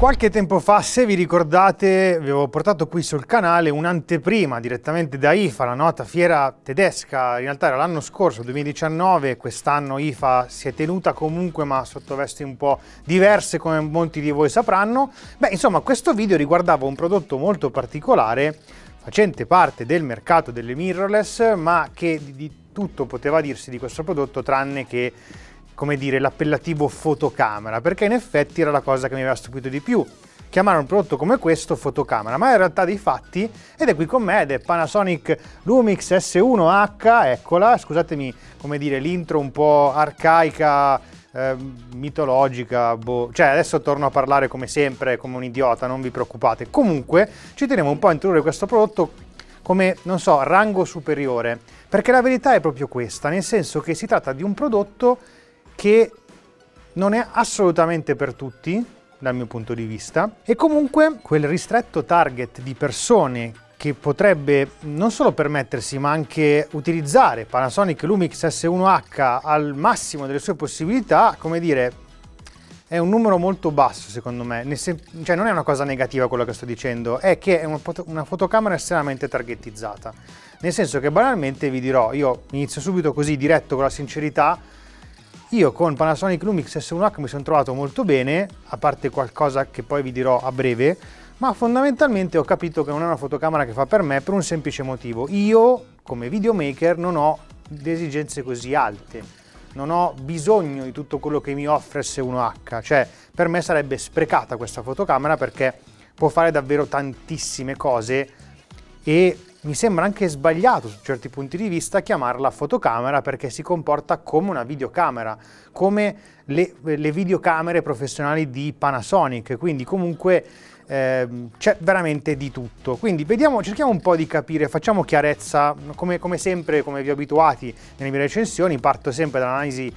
Qualche tempo fa, se vi ricordate, vi avevo portato qui sul canale un'anteprima direttamente da IFA, la nota fiera tedesca. In realtà era l'anno scorso, 2019, quest'anno IFA si è tenuta comunque ma sotto vesti un po' diverse, come molti di voi sapranno. Beh, insomma, questo video riguardava un prodotto molto particolare, facente parte del mercato delle mirrorless, ma che di tutto poteva dirsi di questo prodotto tranne che, come dire, l'appellativo fotocamera, perché in effetti era la cosa che mi aveva stupito di più, chiamare un prodotto come questo fotocamera, ma in realtà dei fatti, ed è qui con me, ed è Panasonic Lumix S1H, eccola, scusatemi, come dire, l'intro un po' arcaica, mitologica, boh. Cioè adesso torno a parlare come sempre, come un idiota, non vi preoccupate. Comunque ci teniamo un po' a introdurre questo prodotto come, non so, rango superiore, perché la verità è proprio questa, nel senso che si tratta di un prodotto che non è assolutamente per tutti, dal mio punto di vista, e comunque quel ristretto target di persone che potrebbe non solo permettersi ma anche utilizzare Panasonic Lumix S1H al massimo delle sue possibilità, come dire, è un numero molto basso secondo me, cioè non è una cosa negativa quello che sto dicendo, è che è una fotocamera estremamente targetizzata, nel senso che banalmente vi dirò, io inizio subito così diretto con la sincerità, io con Panasonic Lumix S1H mi sono trovato molto bene, a parte qualcosa che poi vi dirò a breve, ma fondamentalmente ho capito che non è una fotocamera che fa per me per un semplice motivo. Io, come videomaker, non ho esigenze così alte, non ho bisogno di tutto quello che mi offre S1H, cioè per me sarebbe sprecata questa fotocamera perché può fare davvero tantissime cose e mi sembra anche sbagliato su certi punti di vista chiamarla fotocamera perché si comporta come una videocamera, come le videocamere professionali di Panasonic, quindi comunque c'è veramente di tutto. Quindi vediamo, cerchiamo un po' di capire, facciamo chiarezza, come sempre, come vi ho abituati nelle mie recensioni, parto sempre dall'analisi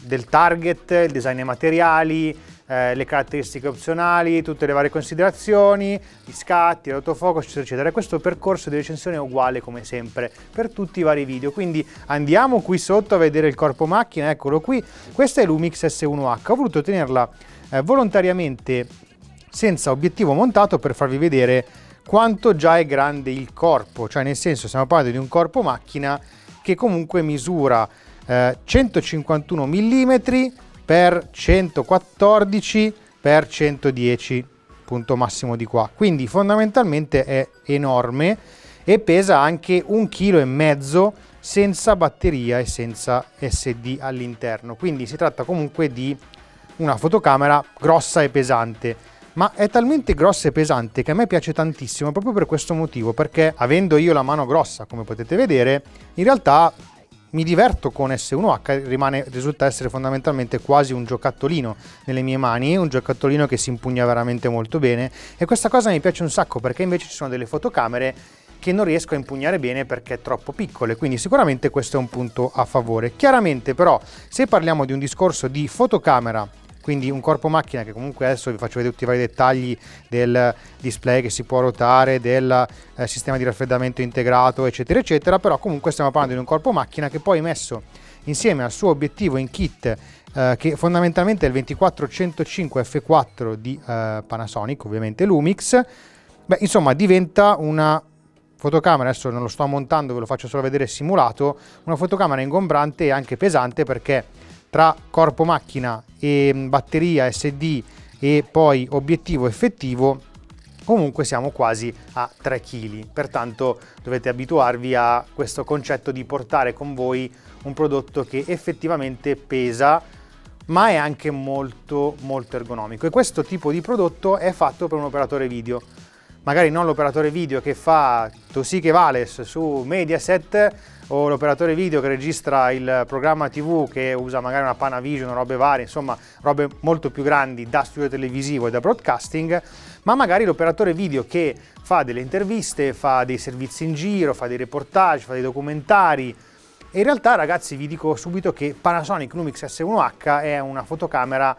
del target, il design dei materiali, le caratteristiche opzionali, tutte le varie considerazioni, gli scatti, l'autofocus, eccetera. Questo percorso di recensione è uguale come sempre per tutti i vari video, quindi andiamo qui sotto a vedere il corpo macchina, eccolo qui. Questa è Lumix S1H, ho voluto tenerla volontariamente senza obiettivo montato per farvi vedere quanto già è grande il corpo, cioè nel senso stiamo parlando di un corpo macchina che comunque misura 151 mm per 114 per 110, punto massimo di qua, quindi fondamentalmente è enorme e pesa anche 1,5 kg senza batteria e senza SD all'interno, quindi si tratta comunque di una fotocamera grossa e pesante, ma è talmente grossa e pesante che a me piace tantissimo proprio per questo motivo, perché avendo io la mano grossa, come potete vedere, in realtà mi diverto con S1H, risulta essere fondamentalmente quasi un giocattolino nelle mie mani, un giocattolino che si impugna veramente molto bene, e questa cosa mi piace un sacco perché invece ci sono delle fotocamere che non riesco a impugnare bene perché troppo piccole, quindi sicuramente questo è un punto a favore. Chiaramente però se parliamo di un discorso di fotocamera, quindi un corpo macchina che comunque adesso vi faccio vedere tutti i vari dettagli del display che si può ruotare, del sistema di raffreddamento integrato, eccetera eccetera, però comunque stiamo parlando di un corpo macchina che poi messo insieme al suo obiettivo in kit che fondamentalmente è il 24-105 f4 di Panasonic, ovviamente Lumix, beh insomma diventa una fotocamera, adesso non lo sto montando, ve lo faccio solo vedere simulato, una fotocamera ingombrante e anche pesante perché tra corpo macchina e batteria SD e poi obiettivo effettivo comunque siamo quasi a 3 kg, pertanto dovete abituarvi a questo concetto di portare con voi un prodotto che effettivamente pesa ma è anche molto molto ergonomico, e questo tipo di prodotto è fatto per un operatore video, magari non l'operatore video che fa Tosì che Vales su Mediaset o l'operatore video che registra il programma TV che usa magari una Panavision o robe varie, insomma robe molto più grandi da studio televisivo e da broadcasting, ma magari l'operatore video che fa delle interviste, fa dei servizi in giro, fa dei reportage, fa dei documentari. E in realtà ragazzi vi dico subito che Panasonic Lumix S1H è una fotocamera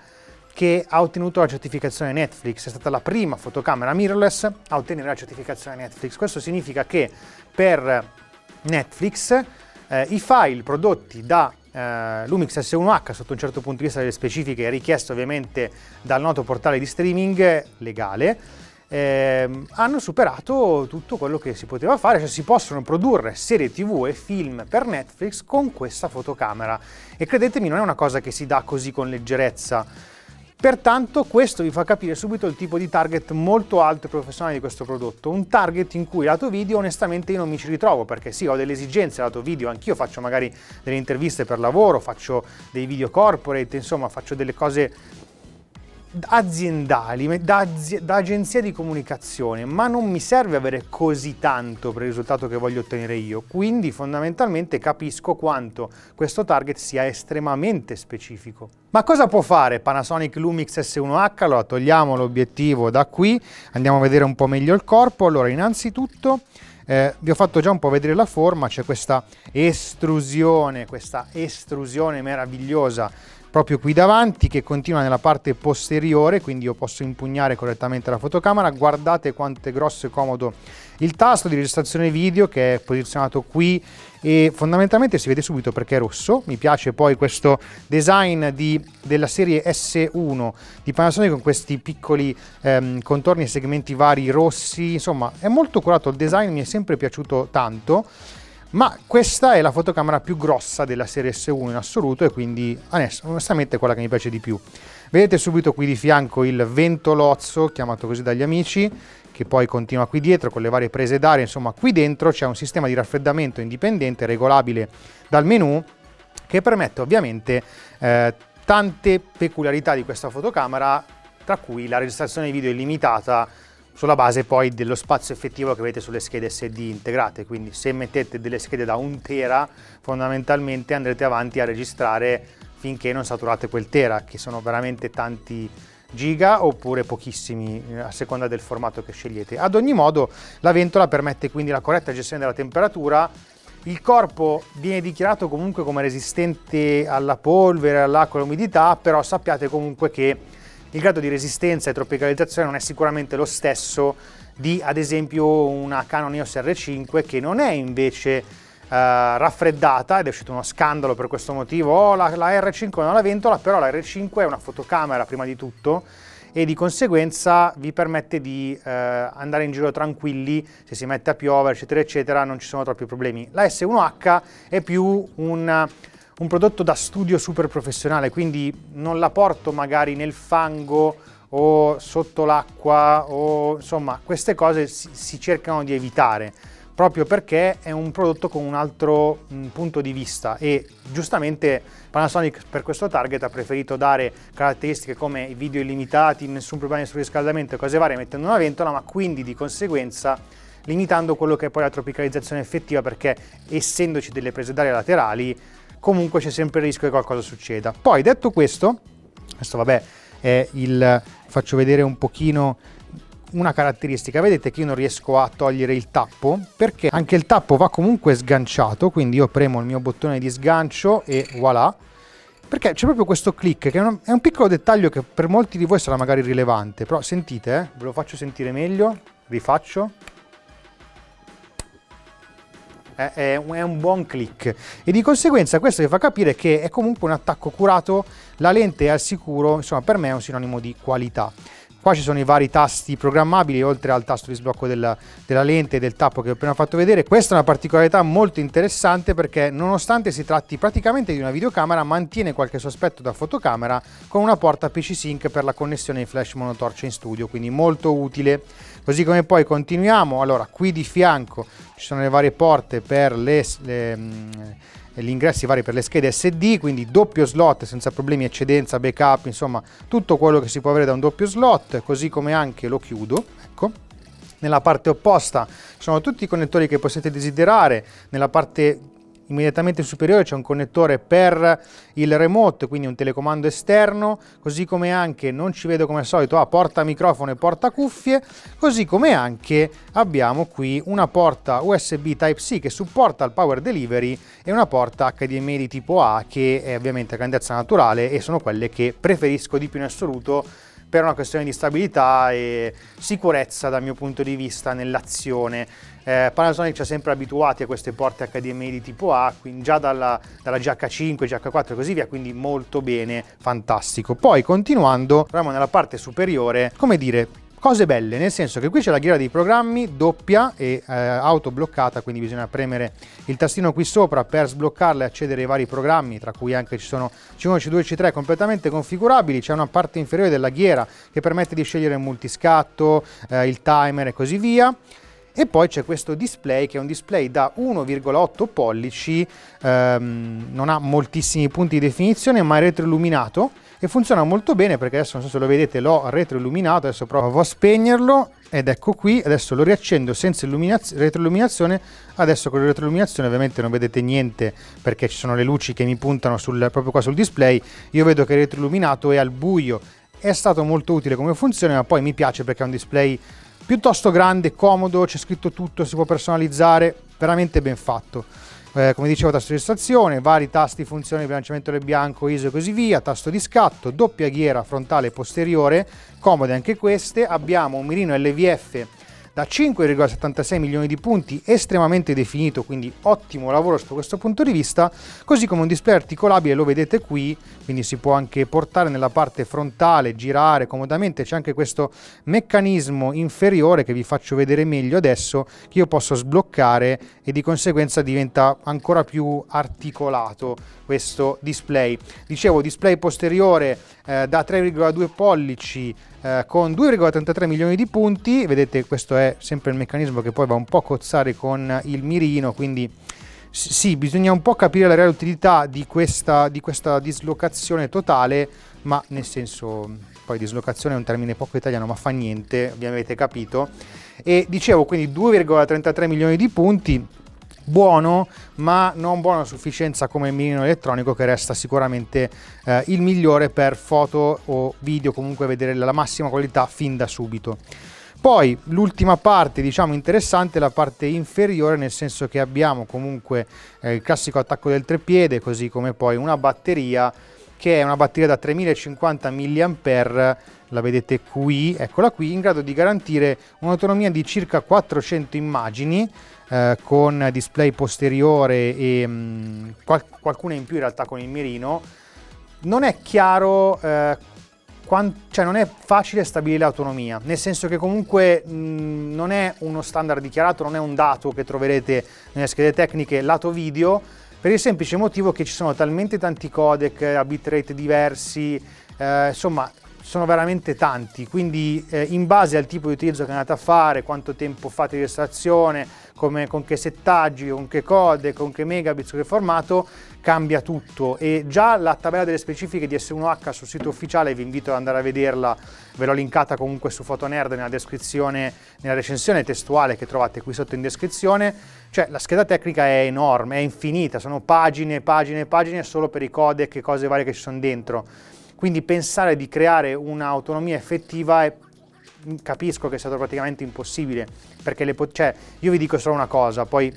che ha ottenuto la certificazione Netflix, è stata la prima fotocamera mirrorless a ottenere la certificazione Netflix. Questo significa che per Netflix i file prodotti da Lumix S1H sotto un certo punto di vista delle specifiche, richiesto ovviamente dal noto portale di streaming legale, hanno superato tutto quello che si poteva fare, cioè si possono produrre serie TV e film per Netflix con questa fotocamera, e credetemi non è una cosa che si dà così con leggerezza. Pertanto questo vi fa capire subito il tipo di target molto alto e professionale di questo prodotto, un target in cui lato video onestamente io non mi ci ritrovo, perché sì, ho delle esigenze lato video, anch'io faccio magari delle interviste per lavoro, faccio dei video corporate, insomma faccio delle cose aziendali, da agenzia di comunicazione, ma non mi serve avere così tanto per il risultato che voglio ottenere io, quindi fondamentalmente capisco quanto questo target sia estremamente specifico. Ma cosa può fare Panasonic Lumix S1H? Allora togliamo l'obiettivo da qui, andiamo a vedere un po' meglio il corpo. Allora innanzitutto vi ho fatto già un po' vedere la forma, c'è questa estrusione meravigliosa proprio qui davanti, che continua nella parte posteriore, quindi io posso impugnare correttamente la fotocamera. Guardate quanto è grosso e comodo il tasto di registrazione video, che è posizionato qui e fondamentalmente si vede subito perché è rosso. Mi piace poi questo design della serie S1 di Panasonic con questi piccoli contorni e segmenti vari rossi, insomma è molto curato il design, mi è sempre piaciuto tanto. Ma questa è la fotocamera più grossa della serie S1 in assoluto e quindi onestamente è quella che mi piace di più. Vedete subito qui di fianco il ventolozzo, chiamato così dagli amici, che poi continua qui dietro con le varie prese d'aria. Insomma qui dentro c'è un sistema di raffreddamento indipendente regolabile dal menu, che permette ovviamente tante peculiarità di questa fotocamera, tra cui la registrazione video illimitata, sulla base poi dello spazio effettivo che avete sulle schede SD integrate. Quindi se mettete delle schede da 1 tera fondamentalmente andrete avanti a registrare finché non saturate quel tera, che sono veramente tanti giga, oppure pochissimi a seconda del formato che scegliete. Ad ogni modo la ventola permette quindi la corretta gestione della temperatura. Il corpo viene dichiarato comunque come resistente alla polvere, all'acqua e all'umidità, però sappiate comunque che il grado di resistenza e tropicalizzazione non è sicuramente lo stesso di ad esempio una Canon EOS R5, che non è invece raffreddata, ed è uscito uno scandalo per questo motivo: oh, la R5 non ha la ventola. Però la R5 è una fotocamera prima di tutto, e di conseguenza vi permette di andare in giro tranquilli, se si mette a piovere eccetera eccetera non ci sono troppi problemi. La S1H è più un prodotto da studio super professionale, quindi non la porto magari nel fango o sotto l'acqua, o insomma queste cose si cercano di evitare, proprio perché è un prodotto con un altro punto di vista, e giustamente Panasonic per questo target ha preferito dare caratteristiche come i video illimitati, nessun problema di surriscaldamento e cose varie mettendo una ventola, ma quindi di conseguenza limitando quello che è poi la tropicalizzazione effettiva, perché essendoci delle prese d'aria laterali comunque c'è sempre il rischio che qualcosa succeda. Poi detto questo, faccio vedere un pochino una caratteristica. Vedete che io non riesco a togliere il tappo, perché anche il tappo va comunque sganciato, quindi io premo il mio bottone di sgancio e voilà, perché c'è proprio questo click, che è un piccolo dettaglio che per molti di voi sarà magari rilevante, però sentite, ve lo faccio sentire meglio, rifaccio. È un buon click, e di conseguenza questo vi fa capire che è comunque un attacco curato, la lente è al sicuro, insomma per me è un sinonimo di qualità. Qua ci sono i vari tasti programmabili, oltre al tasto di sblocco della lente e del tappo che ho appena fatto vedere. Questa è una particolarità molto interessante, perché nonostante si tratti praticamente di una videocamera mantiene qualche suo aspetto da fotocamera, con una porta PC Sync per la connessione in flash monotorcia in studio, quindi molto utile. Così come poi continuiamo, allora qui di fianco ci sono le varie porte per gli ingressi vari per le schede SD, quindi doppio slot senza problemi, eccedenza, backup, insomma tutto quello che si può avere da un doppio slot. Così come anche lo chiudo, ecco, nella parte opposta sono tutti i connettori che possiate desiderare. Nella parte immediatamente superiore c'è un connettore per il remote, quindi un telecomando esterno, così come anche, non ci vedo come al solito, porta microfono e porta cuffie, così come anche abbiamo qui una porta USB Type-C che supporta il power delivery e una porta HDMI di tipo A, che è ovviamente a grandezza naturale e sono quelle che preferisco di più in assoluto, per una questione di stabilità e sicurezza dal mio punto di vista nell'azione. Panasonic ci ha sempre abituati a queste porte HDMI di tipo A, quindi già dalla GH5, GH4 e così via, quindi molto bene, fantastico. Poi continuando, andiamo nella parte superiore, come dire, cose belle, nel senso che qui c'è la ghiera dei programmi doppia e autobloccata, quindi bisogna premere il tastino qui sopra per sbloccarla e accedere ai vari programmi, tra cui anche ci sono C1, C2 e C3 completamente configurabili. C'è una parte inferiore della ghiera che permette di scegliere il multiscatto, il timer e così via. E poi c'è questo display che è un display da 1,8 pollici, non ha moltissimi punti di definizione, ma è retroilluminato e funziona molto bene, perché adesso non so se lo vedete, l'ho retroilluminato, adesso provo a spegnerlo ed ecco qui, adesso lo riaccendo senza retroilluminazione. Adesso con la retroilluminazione ovviamente non vedete niente perché ci sono le luci che mi puntano proprio qua sul display, io vedo che è retroilluminato e al buio. È stato molto utile come funzione, ma poi mi piace perché è un display piuttosto grande, comodo, c'è scritto tutto, si può personalizzare, veramente ben fatto. Come dicevo, tasto di registrazione, vari tasti, funzioni, bilanciamento del bianco, ISO e così via, tasto di scatto, doppia ghiera frontale e posteriore, comode anche queste. Abbiamo un mirino LVF da 5,76 milioni di punti, estremamente definito, quindi ottimo lavoro su questo punto di vista, così come un display articolabile, lo vedete qui, quindi si può anche portare nella parte frontale, girare comodamente. C'è anche questo meccanismo inferiore che vi faccio vedere meglio adesso, che io posso sbloccare e di conseguenza diventa ancora più articolato questo display. Dicevo, display posteriore da 3,2 pollici con 2,33 milioni di punti, vedete, questo è sempre il meccanismo che poi va un po' a cozzare con il mirino, quindi sì, bisogna un po' capire la reale utilità di questa dislocazione totale, ma nel senso, poi dislocazione è un termine poco italiano, ma fa niente, vi avete capito. E dicevo, quindi 2,33 milioni di punti, buono, ma non buono a sufficienza come il mirino elettronico, che resta sicuramente il migliore per foto o video, comunque vedere la massima qualità fin da subito. Poi l'ultima parte, diciamo interessante, è la parte inferiore, nel senso che abbiamo comunque il classico attacco del treppiede, così come poi una batteria che è una batteria da 3050 mAh, la vedete qui, eccola qui, in grado di garantire un'autonomia di circa 400 immagini, con display posteriore e qualcuna in più in realtà con il mirino. Non è chiaro cioè non è facile stabilire l'autonomia, nel senso che comunque non è uno standard dichiarato, non è un dato che troverete nelle schede tecniche lato video, per il semplice motivo che ci sono talmente tanti codec a bitrate diversi, insomma sono veramente tanti, quindi in base al tipo di utilizzo che andate a fare, quanto tempo fate di registrazione, con che settaggi, con che codec, con che megabits, con che formato, cambia tutto. E già la tabella delle specifiche di S1H sul sito ufficiale, vi invito ad andare a vederla, ve l'ho linkata comunque su Fotonerd nella descrizione, nella recensione testuale che trovate qui sotto in descrizione, cioè la scheda tecnica è enorme, è infinita, sono pagine, pagine, pagine solo per i codec e cose varie che ci sono dentro. Quindi pensare di creare un'autonomia effettiva è, capisco che è stato praticamente impossibile, perché cioè, io vi dico solo una cosa, poi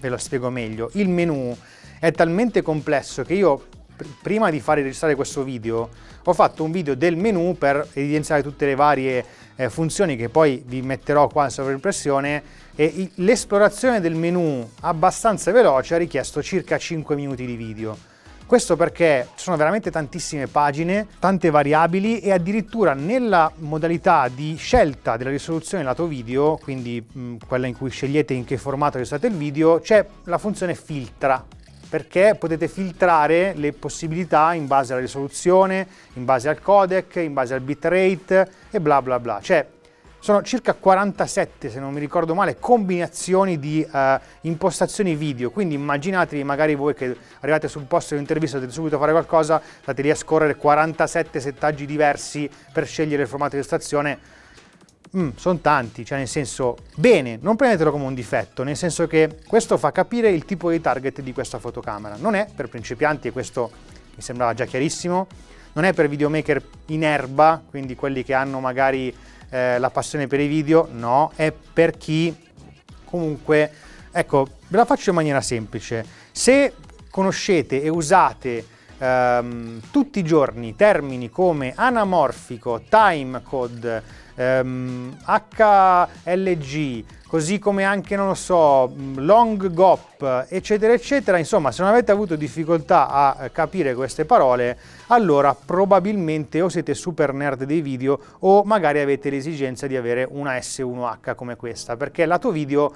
ve lo spiego meglio. Il menu è talmente complesso che io prima di registrare questo video ho fatto un video del menu per evidenziare tutte le varie funzioni che poi vi metterò qua in sovraimpressione, e l'esplorazione del menu abbastanza veloce ha richiesto circa 5 minuti di video. Questo perché ci sono veramente tantissime pagine, tante variabili, e addirittura nella modalità di scelta della risoluzione lato video, quindi quella in cui scegliete in che formato registrate il video, c'è la funzione filtra, perché potete filtrare le possibilità in base alla risoluzione, in base al codec, in base al bitrate e bla bla bla. Cioè, sono circa 47, se non mi ricordo male, combinazioni di impostazioni video, quindi immaginatevi magari voi che arrivate sul posto dell'intervista, dovete subito fare qualcosa, state lì a scorrere 47 settaggi diversi per scegliere il formato di registrazione. Sono tanti, cioè nel senso, bene, non prendetelo come un difetto, nel senso che questo fa capire il tipo di target di questa fotocamera. Non è per principianti, e questo mi sembrava già chiarissimo, non è per videomaker in erba, quindi quelli che hanno magari la passione per i video, no, è per chi comunque, ecco, ve la faccio in maniera semplice. Se conoscete e usate tutti i giorni termini come anamorfico, timecode, HLG, così come anche, non lo so, long gop, eccetera eccetera. Insomma, se non avete avuto difficoltà a capire queste parole, allora probabilmente o siete super nerd dei video o magari avete l'esigenza di avere una S1H come questa, perché lato video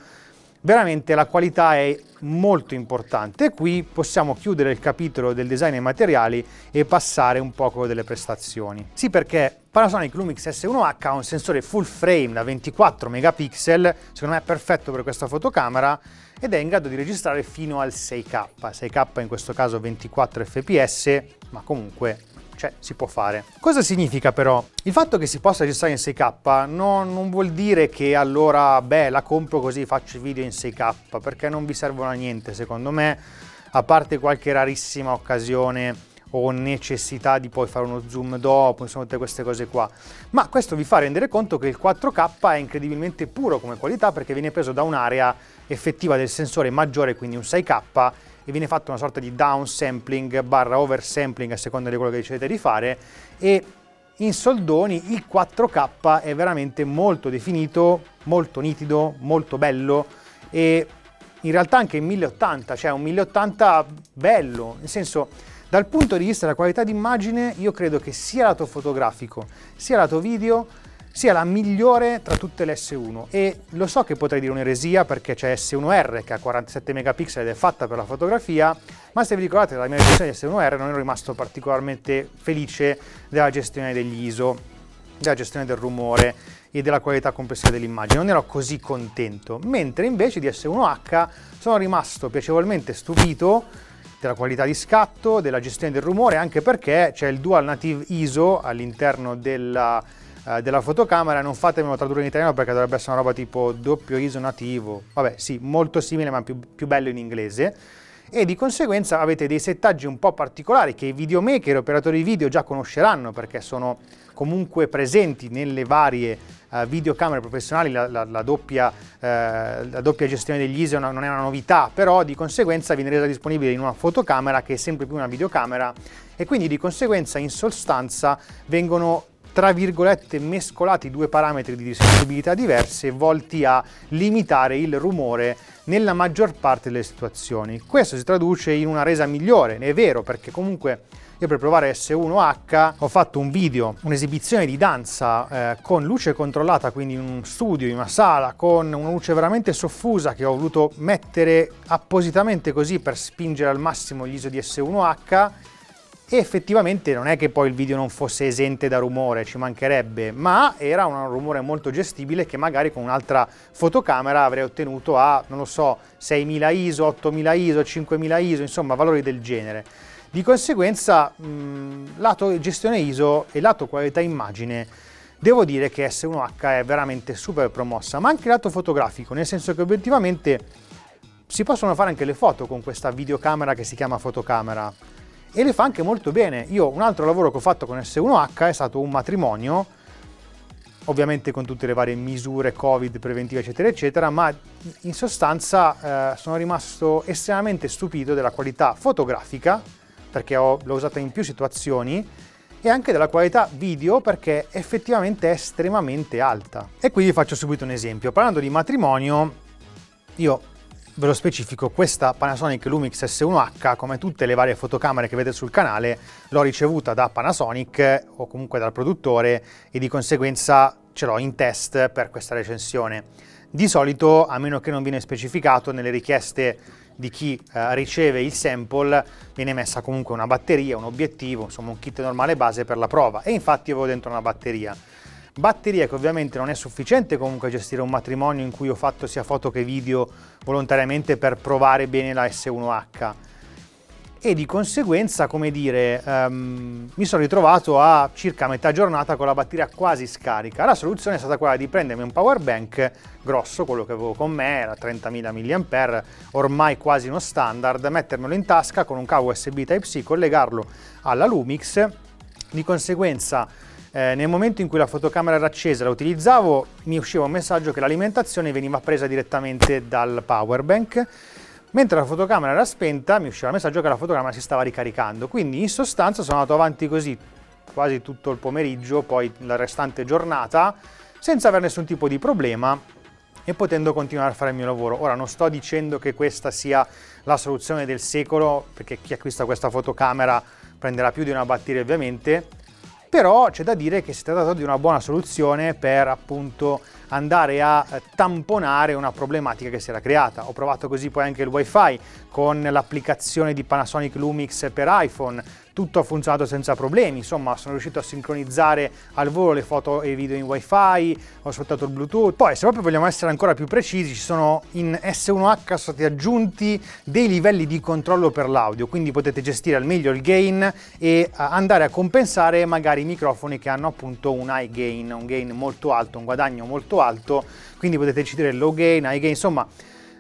veramente la qualità è molto importante. Qui possiamo chiudere il capitolo del design e materiali e passare un poco delle prestazioni. Sì, perché Panasonic Lumix S1H ha un sensore full frame da 24 megapixel, secondo me è perfetto per questa fotocamera, ed è in grado di registrare fino al 6K, 6K in questo caso 24 fps, ma comunque cioè si può fare. Cosa significa però? Il fatto che si possa registrare in 6K non vuol dire che allora beh, la compro così faccio i video in 6K, perché non vi servono a niente secondo me, a parte qualche rarissima occasione o necessità di poi fare uno zoom dopo, insomma tutte queste cose qua. Ma questo vi fa rendere conto che il 4K è incredibilmente puro come qualità, perché viene preso da un'area effettiva del sensore maggiore, quindi un 6K, e viene fatto una sorta di downsampling barra oversampling a seconda di quello che decidete di fare. E in soldoni il 4K è veramente molto definito, molto nitido, molto bello, e in realtà anche in 1080, cioè un 1080 bello, nel senso dal punto di vista della qualità d'immagine io credo che sia lato fotografico sia lato video sia la migliore tra tutte le S1. E lo so che potrei dire un'eresia, perché c'è S1R che ha 47 megapixel ed è fatta per la fotografia, ma se vi ricordate della mia recensione di S1R non ero rimasto particolarmente felice della gestione degli ISO, della gestione del rumore e della qualità complessiva dell'immagine, non ero così contento, mentre invece di S1H sono rimasto piacevolmente stupito della qualità di scatto, della gestione del rumore, anche perché c'è il dual native ISO all'interno della fotocamera. Non fatemelo tradurre in italiano perché dovrebbe essere una roba tipo doppio ISO nativo, vabbè sì, molto simile ma più bello in inglese, e di conseguenza avete dei settaggi un po' particolari che i videomaker e operatori video già conosceranno, perché sono comunque presenti nelle varie videocamere professionali. La doppia gestione degli ISO non è una novità, però di conseguenza viene resa disponibile in una fotocamera che è sempre più una videocamera, e quindi di conseguenza in sostanza vengono tra virgolette mescolati due parametri di sensibilità diverse volti a limitare il rumore nella maggior parte delle situazioni. Questo si traduce in una resa migliore, è vero, perché comunque io per provare S1H ho fatto un video, un'esibizione di danza con luce controllata, quindi in un studio, in una sala, con una luce veramente soffusa che ho voluto mettere appositamente così per spingere al massimo gli ISO di S1H. E effettivamente non è che poi il video non fosse esente da rumore, ci mancherebbe, ma era un rumore molto gestibile che magari con un'altra fotocamera avrei ottenuto a, non lo so, 6000 ISO, 8000 ISO, 5000 ISO, insomma valori del genere. Di conseguenza lato gestione ISO e lato qualità immagine devo dire che S1H è veramente super promossa, ma anche lato fotografico, nel senso che obiettivamente si possono fare anche le foto con questa videocamera che si chiama fotocamera, e le fa anche molto bene. Io un altro lavoro che ho fatto con S1H è stato un matrimonio, ovviamente con tutte le varie misure Covid preventive eccetera eccetera, ma in sostanza sono rimasto estremamente stupito della qualità fotografica, perché l'ho usata in più situazioni, e anche della qualità video, perché effettivamente è estremamente alta. E qui vi faccio subito un esempio. Parlando di matrimonio, io ve lo specifico, questa Panasonic Lumix S1H, come tutte le varie fotocamere che vedete sul canale, l'ho ricevuta da Panasonic o comunque dal produttore, e di conseguenza ce l'ho in test per questa recensione. Di solito, a meno che non viene specificato, nelle richieste di chi riceve il sample viene messa comunque una batteria, un obiettivo, insomma un kit normale base per la prova, e infatti avevo dentro una batteria che ovviamente non è sufficiente comunque a gestire un matrimonio in cui ho fatto sia foto che video volontariamente per provare bene la S1H, e di conseguenza, come dire, mi sono ritrovato a circa metà giornata con la batteria quasi scarica. La soluzione è stata quella di prendermi un power bank grosso, quello che avevo con me era 30.000 mAh, ormai quasi uno standard, mettermelo in tasca con un cavo USB Type-C, collegarlo alla Lumix. Di conseguenza nel momento in cui la fotocamera era accesa, la utilizzavo, mi usciva un messaggio che l'alimentazione veniva presa direttamente dal powerbank, Mentre la fotocamera era spenta mi usciva il messaggio che la fotocamera si stava ricaricando, quindi in sostanza sono andato avanti così quasi tutto il pomeriggio, poi la restante giornata, senza avere nessun tipo di problema e potendo continuare a fare il mio lavoro. Ora non sto dicendo che questa sia la soluzione del secolo, perché chi acquista questa fotocamera prenderà più di una batteria ovviamente, però c'è da dire che si tratta di una buona soluzione per appunto andare a tamponare una problematica che si era creata. Ho provato così poi anche il wifi con l'applicazione di Panasonic Lumix per iPhone, tutto ha funzionato senza problemi, insomma sono riuscito a sincronizzare al volo le foto e i video in wifi, ho sfruttato il Bluetooth. Poi se proprio vogliamo essere ancora più precisi, ci sono in S1H sono stati aggiunti dei livelli di controllo per l'audio, quindi potete gestire al meglio il gain e andare a compensare magari i microfoni che hanno appunto un high gain, un gain molto alto, un guadagno molto alto, quindi potete decidere low gain, high gain, insomma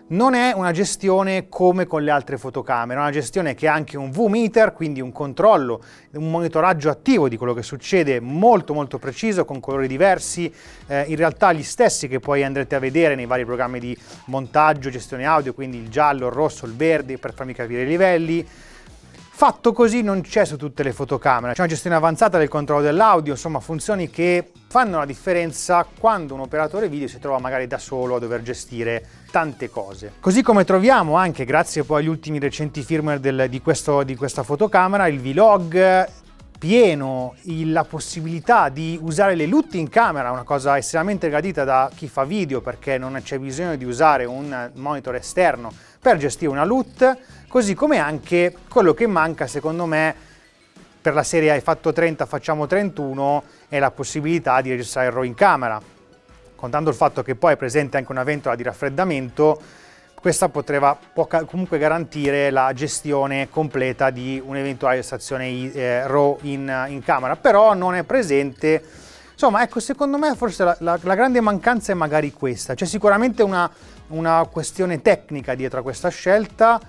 non è una gestione come con le altre fotocamere, è una gestione che ha anche un V-meter, quindi un controllo, un monitoraggio attivo di quello che succede molto molto preciso, con colori diversi, in realtà gli stessi che poi andrete a vedere nei vari programmi di montaggio, gestione audio, quindi il giallo, il rosso, il verde, per farmi capire i livelli. Fatto così non c'è su tutte le fotocamere, c'è una gestione avanzata del controllo dell'audio, insomma funzioni che fanno la differenza quando un operatore video si trova magari da solo a dover gestire tante cose. Così come troviamo anche, grazie poi agli ultimi recenti firmware di questa fotocamera, il vlog pieno, la possibilità di usare le LUT in camera, una cosa estremamente gradita da chi fa video perché non c'è bisogno di usare un monitor esterno per gestire una LUT, così come anche quello che manca secondo me per la serie Hai fatto 30, facciamo 31 è la possibilità di registrare il RAW in camera, contando il fatto che poi è presente anche una ventola di raffreddamento. Questa può comunque garantire la gestione completa di un'eventuale stazione RAW in camera, però non è presente. Insomma, ecco, secondo me forse la grande mancanza è magari questa. C'è sicuramente una questione tecnica dietro a questa scelta,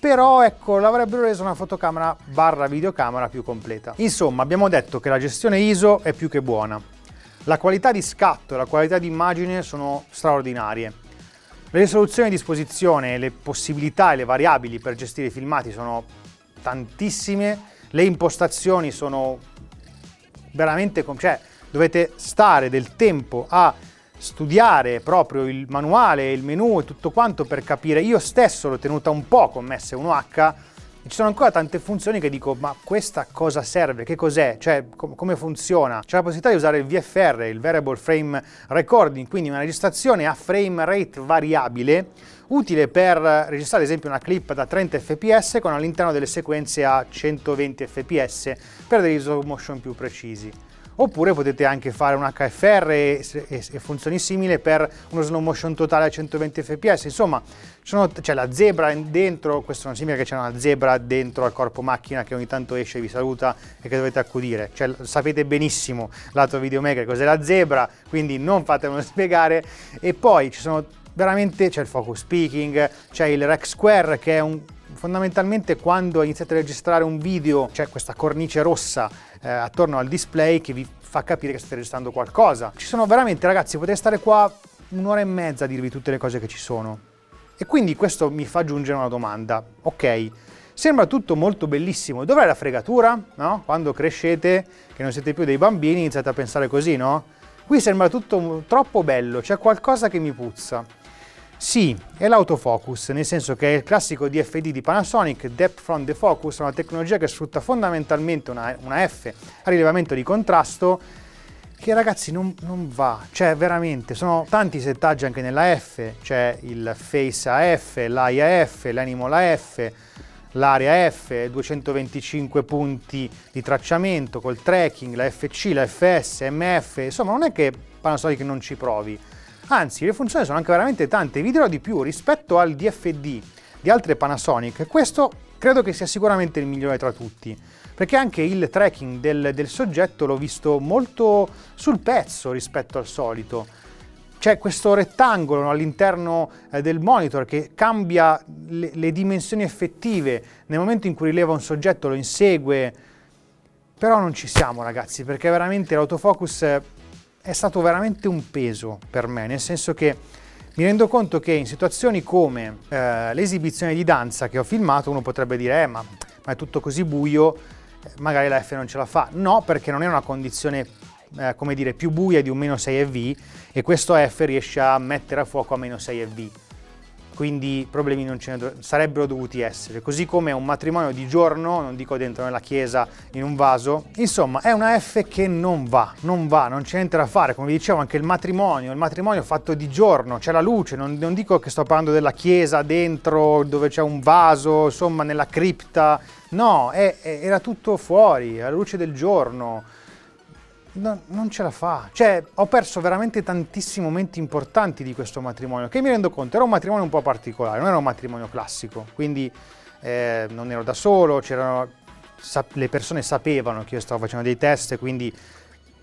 però ecco, l'avrebbero resa una fotocamera barra videocamera più completa. Insomma, abbiamo detto che la gestione ISO è più che buona. La qualità di scatto e la qualità di immagine sono straordinarie. Le risoluzioni a disposizione, le possibilità e le variabili per gestire i filmati sono tantissime, le impostazioni sono veramente, cioè dovete stare del tempo a studiare proprio il manuale, il menu e tutto quanto per capire. Io stesso l'ho tenuta un po' con S1H e ci sono ancora tante funzioni che dico ma questa cosa serve, che cos'è, cioè come funziona. C'è la possibilità di usare il VFR, il Variable Frame Recording, quindi una registrazione a frame rate variabile, utile per registrare ad esempio una clip da 30 fps con all'interno delle sequenze a 120 fps per degli slow motion più precisi. Oppure potete anche fare un HFR e funzioni simili per uno slow motion totale a 120 fps. Insomma, c'è la zebra dentro, questo non significa che c'è una zebra dentro al corpo macchina che ogni tanto esce e vi saluta e che dovete accudire. Cioè, sapete benissimo, lato videomaker, cos'è la zebra, quindi non fatemelo spiegare. E poi ci sono veramente, c'è il focus peaking, c'è il rec square che è fondamentalmente quando iniziate a registrare un video c'è questa cornice rossa attorno al display che vi fa capire che state registrando qualcosa. Ci sono veramente, ragazzi, potete stare qua un'ora e mezza a dirvi tutte le cose che ci sono. E quindi questo mi fa aggiungere una domanda. Ok, sembra tutto molto bellissimo, dov'è la fregatura? No? Quando crescete, che non siete più dei bambini, iniziate a pensare così, no? Qui sembra tutto troppo bello, c'è qualcosa che mi puzza. Sì, è l'autofocus, nel senso che è il classico DFD di Panasonic, Depth from the Focus, una tecnologia che sfrutta fondamentalmente una F a rilevamento di contrasto, che ragazzi non va, cioè veramente, sono tanti settaggi anche nella F, c'è il Face AF, l'IAF, l'Animal AF, l'area F, 225 punti di tracciamento col tracking, la FC, la FS, MF, insomma non è che Panasonic non ci provi. Anzi, le funzioni sono anche veramente tante, vi dirò di più rispetto al DFD di altre Panasonic. Questo credo che sia sicuramente il migliore tra tutti, perché anche il tracking del soggetto l'ho visto molto sul pezzo rispetto al solito. C'è questo rettangolo all'interno del monitor che cambia le dimensioni effettive nel momento in cui rileva un soggetto, lo insegue. Però non ci siamo, ragazzi, perché veramente l'autofocus è stato veramente un peso per me, nel senso che Mi rendo conto che in situazioni come l'esibizione di danza che ho filmato, uno potrebbe dire ma è tutto così buio, magari la F non ce la fa. No, perché non è una condizione come dire più buia di un -6 EV, e questo F riesce a mettere a fuoco a -6 EV, quindi problemi non ce ne sarebbero dovuti essere. Così come un matrimonio di giorno, non dico dentro nella chiesa in un vaso, insomma è una F che non va, non c'è niente da fare. Come vi dicevo, anche il matrimonio fatto di giorno, c'è la luce, non dico che sto parlando della chiesa dentro dove c'è un vaso, insomma nella cripta, no, era tutto fuori, alla luce del giorno. No, non ce la fa, cioè ho perso veramente tantissimi momenti importanti di questo matrimonio, che mi rendo conto era un matrimonio un po' particolare, non era un matrimonio classico, quindi non ero da solo, le persone sapevano che io stavo facendo dei test, quindi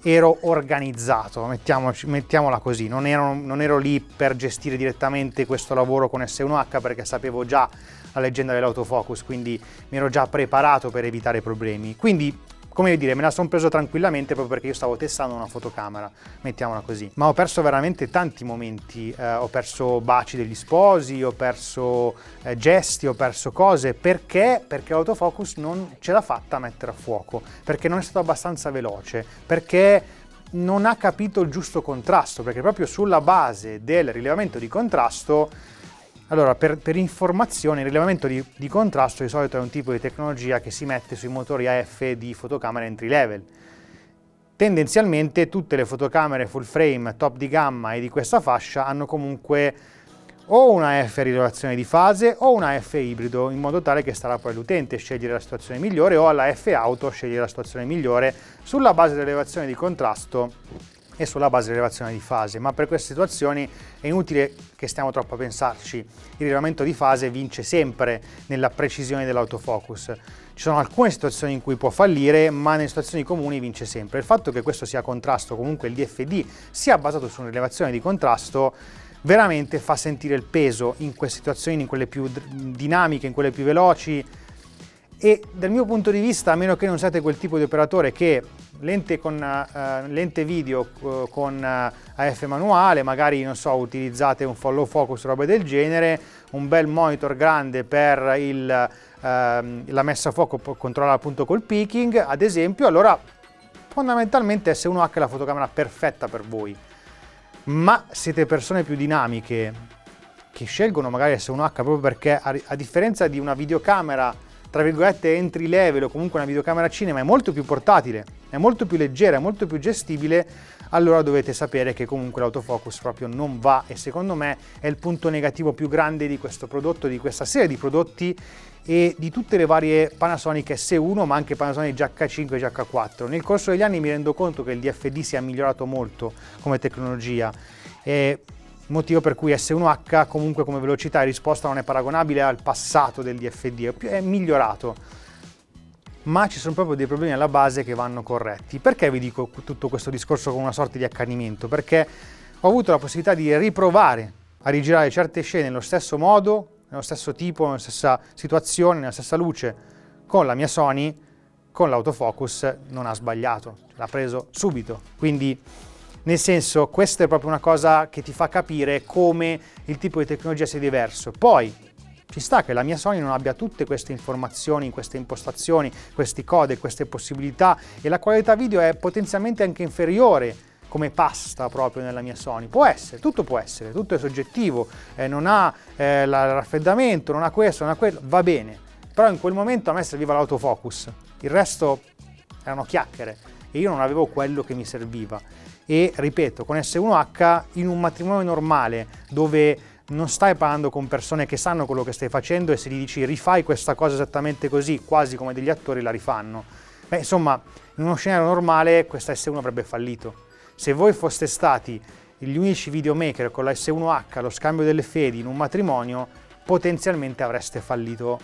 ero organizzato, mettiamola così, non ero lì per gestire direttamente questo lavoro con S1H, perché sapevo già la leggenda dell'autofocus, quindi mi ero già preparato per evitare problemi, quindi come dire, me la sono preso tranquillamente proprio perché io stavo testando una fotocamera, mettiamola così. Ma ho perso veramente tanti momenti, ho perso baci degli sposi, ho perso gesti, ho perso cose, perché l'autofocus non ce l'ha fatta a mettere a fuoco, perché non è stato abbastanza veloce, perché non ha capito il giusto contrasto, perché proprio sulla base del rilevamento di contrasto. Allora, per informazione, il rilevamento di contrasto di solito è un tipo di tecnologia che si mette sui motori AF di fotocamera entry level. Tendenzialmente tutte le fotocamere full frame, top di gamma e di questa fascia hanno comunque o una AF rilevazione di fase o una AF ibrido, in modo tale che starà poi all'utente scegliere la situazione migliore, o alla AF auto scegliere la situazione migliore sulla base dell'elevazione di contrasto e sulla base di rilevazione di fase. Ma per queste situazioni è inutile che stiamo troppo a pensarci, il rilevamento di fase vince sempre nella precisione dell'autofocus. Ci sono alcune situazioni in cui può fallire, ma nelle situazioni comuni vince sempre. Il fatto che questo sia contrasto, comunque il DFD sia basato su una rilevazione di contrasto, veramente fa sentire il peso in queste situazioni, in quelle più dinamiche, in quelle più veloci. E dal mio punto di vista, a meno che non siate quel tipo di operatore che lente video con AF manuale, magari non so, utilizzate un follow focus, roba del genere, un bel monitor grande per la messa a fuoco, controllare appunto col peaking ad esempio, allora fondamentalmente S1H è la fotocamera perfetta per voi. Ma siete persone più dinamiche che scelgono magari S1H proprio perché, a differenza di una videocamera tra virgolette entry level o comunque una videocamera cinema, è molto più portatile, è molto più leggera, è molto più gestibile, allora dovete sapere che comunque l'autofocus proprio non va, e secondo me è il punto negativo più grande di questo prodotto, di questa serie di prodotti e di tutte le varie Panasonic S1, ma anche Panasonic GH5 e GH4. Nel corso degli anni mi rendo conto che il DFD si è migliorato molto come tecnologia, motivo per cui S1H comunque come velocità e risposta non è paragonabile al passato del DFD, è migliorato, ma ci sono proprio dei problemi alla base che vanno corretti. Perché vi dico tutto questo discorso con una sorta di accanimento? Perché ho avuto la possibilità di riprovare a rigirare certe scene nello stesso modo, nello stesso tipo, nella stessa situazione, nella stessa luce, con la mia Sony, con l'autofocus non ha sbagliato, l'ha preso subito. Quindi nel senso, questa è proprio una cosa che ti fa capire come il tipo di tecnologia sia diverso. Poi ci sta che la mia Sony non abbia tutte queste informazioni, queste impostazioni, questi code, queste possibilità, e la qualità video è potenzialmente anche inferiore come pasta proprio nella mia Sony. Può essere, tutto è soggettivo, non ha il raffreddamento, non ha questo, non ha quello, va bene. Però in quel momento a me serviva l'autofocus, il resto erano chiacchiere e io non avevo quello che mi serviva. E ripeto, con S1H in un matrimonio normale dove non stai parlando con persone che sanno quello che stai facendo, e se gli dici rifai questa cosa esattamente così, quasi come degli attori, la rifanno. Beh, insomma, in uno scenario normale questa S1 avrebbe fallito. Se voi foste stati gli unici videomaker con la S1H, lo scambio delle fedi in un matrimonio, potenzialmente avreste fallito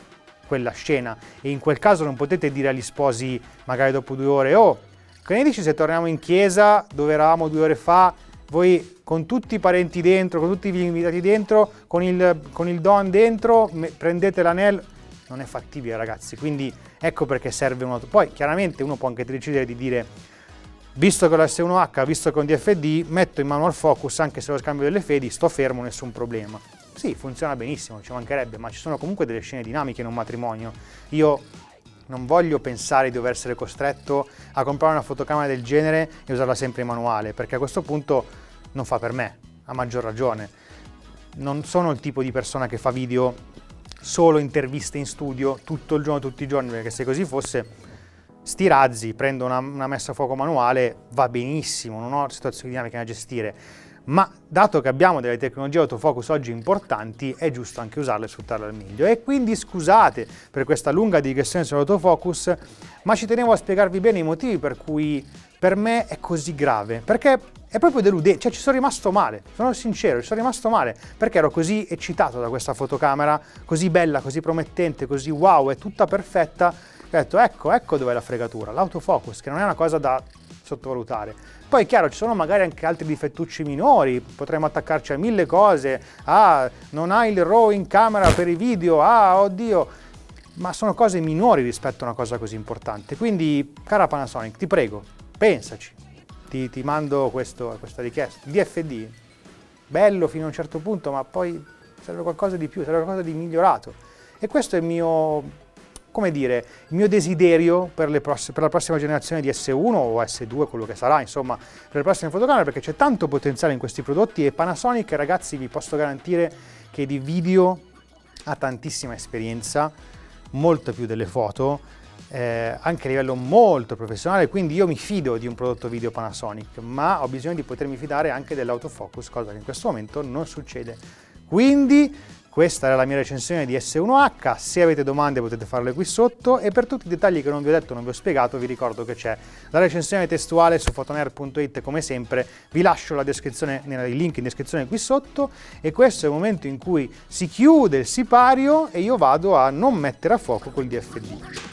quella scena, e in quel caso non potete dire agli sposi magari dopo 2 ore, oh, che ne dici se torniamo in chiesa dove eravamo 2 ore fa, voi con tutti i parenti dentro, con tutti gli invitati dentro, con il don dentro, prendete l'anello? Non è fattibile, ragazzi, quindi ecco perché serve un altro. Poi chiaramente uno può anche decidere di dire Visto che ho la S1H, visto che ho un DFD, metto in mano il focus, anche se lo scambio delle fedi, sto fermo, nessun problema. Sì, funziona benissimo, ci mancherebbe, ma ci sono comunque delle scene dinamiche in un matrimonio. Io non voglio pensare di dover essere costretto a comprare una fotocamera del genere e usarla sempre in manuale, perché a questo punto non fa per me, a maggior ragione. Non sono il tipo di persona che fa video, solo interviste in studio, tutto il giorno, tutti i giorni, perché se così fosse... sti razzi, prendo una messa a fuoco manuale, va benissimo, non ho situazioni dinamiche da gestire, ma dato che abbiamo delle tecnologie autofocus oggi importanti, è giusto anche usarle e sfruttarle al meglio. E quindi scusate per questa lunga digressione sull'autofocus, ma ci tenevo a spiegarvi bene i motivi per cui per me è così grave, perché è proprio deludente, cioè ci sono rimasto male, sono sincero, ci sono rimasto male, perché ero così eccitato da questa fotocamera, così bella, così promettente, così wow, è tutta perfetta, ho detto ecco dov'è la fregatura, l'autofocus, che non è una cosa da sottovalutare. Poi è chiaro, ci sono magari anche altri difettucci minori, potremmo attaccarci a mille cose, non hai il RAW in camera per i video, oddio, ma sono cose minori rispetto a una cosa così importante. Quindi, cara Panasonic, ti prego, pensaci, ti mando questa richiesta. DFD, bello fino a un certo punto, ma poi serve qualcosa di più, serve qualcosa di migliorato. E questo è il mio... come dire, il mio desiderio per la prossima generazione di S1 o S2, quello che sarà, insomma, per le prossime fotocamere, perché c'è tanto potenziale in questi prodotti e Panasonic, ragazzi, vi posso garantire che di video ha tantissima esperienza, molto più delle foto, anche a livello molto professionale, quindi io mi fido di un prodotto video Panasonic, ma ho bisogno di potermi fidare anche dell'autofocus, cosa che in questo momento non succede. Quindi... questa era la mia recensione di S1H, se avete domande potete farle qui sotto e per tutti i dettagli che non vi ho detto, non vi ho spiegato, vi ricordo che c'è la recensione testuale su fotonerd.it come sempre, vi lascio la descrizione, il link in descrizione qui sotto e questo è il momento in cui si chiude il sipario e io vado a non mettere a fuoco col DFD.